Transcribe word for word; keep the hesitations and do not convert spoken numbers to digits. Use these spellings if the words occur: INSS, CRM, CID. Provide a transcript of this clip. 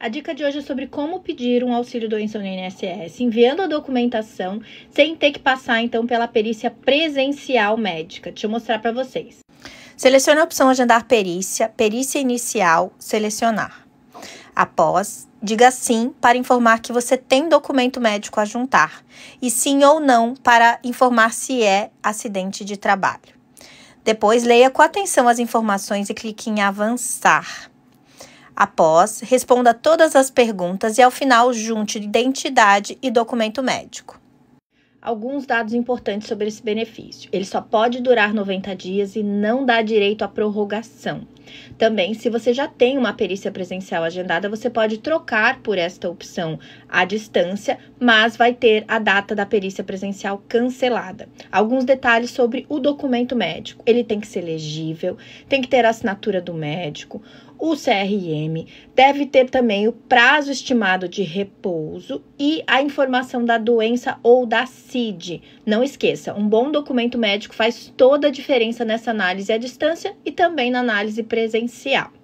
A dica de hoje é sobre como pedir um auxílio-doença no I N S S, enviando a documentação sem ter que passar, então, pela perícia presencial médica. Deixa eu mostrar para vocês. Selecione a opção Agendar Perícia, Perícia Inicial, Selecionar. Após, diga sim para informar que você tem documento médico a juntar e sim ou não para informar se é acidente de trabalho. Depois, leia com atenção as informações e clique em Avançar. Após, responda todas as perguntas e, ao final, junte identidade e documento médico. Alguns dados importantes sobre esse benefício. Ele só pode durar noventa dias e não dá direito à prorrogação. Também, se você já tem uma perícia presencial agendada, você pode trocar por esta opção à distância, mas vai ter a data da perícia presencial cancelada. Alguns detalhes sobre o documento médico. Ele tem que ser legível, tem que ter a assinatura do médico, o C R M, deve ter também o prazo estimado de repouso e a informação da doença ou da C I D. Não esqueça, um bom documento médico faz toda a diferença nessa análise à distância e também na análise presencial.